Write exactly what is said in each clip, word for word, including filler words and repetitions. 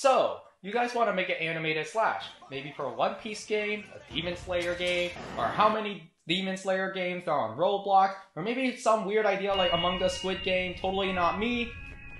So, you guys want to make an animated slash, maybe for a One Piece game, a Demon Slayer game, or how many Demon Slayer games are on Roblox, or maybe some weird idea like Among the Squid Game, Totally Not Me.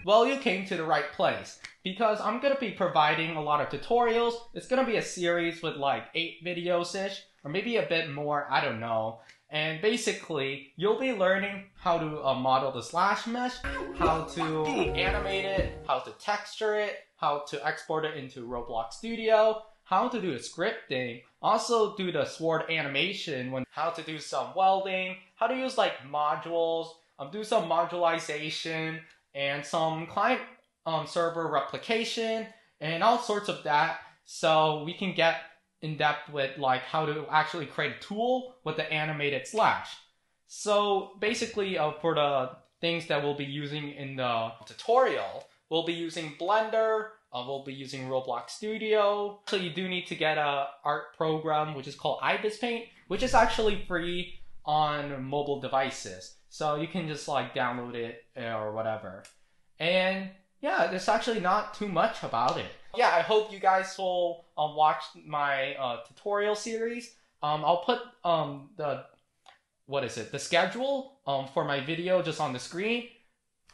Well, you came to the right place, because I'm going to be providing a lot of tutorials. It's going to be a series with like eight videos-ish, or maybe a bit more, I don't know. And basically, you'll be learning how to uh, model the slash mesh, how to animate it, how to texture it, how to export it into Roblox Studio, how to do the scripting, also do the sword animation, when, how to do some welding, how to use like modules, um, do some modularization, and some client um, server replication, and all sorts of that, so we can get in depth with like how to actually create a tool with the animated slash. So basically uh, for the things that we'll be using in the tutorial, we'll be using Blender, uh, we'll be using Roblox Studio. So you do need to get an art program which is called Ibis Paint, which is actually free on mobile devices. So you can just like download it or whatever. And yeah, there's actually not too much about it. Yeah, I hope you guys will um, watch my uh, tutorial series. Um, I'll put um, the, what is it, the schedule um, for my video just on the screen.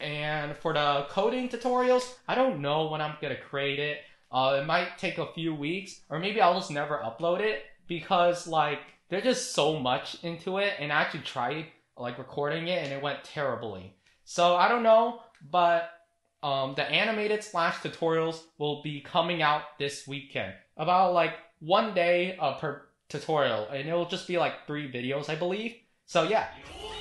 And for the coding tutorials, I don't know when I'm going to create it. Uh, it might take a few weeks, or maybe I'll just never upload it, because like there's just so much into it, and I actually tried like recording it and it went terribly. So I don't know, but Um, the animated slash tutorials will be coming out this weekend. About like one day uh, per tutorial, and it'll just be like three videos, I believe. So yeah.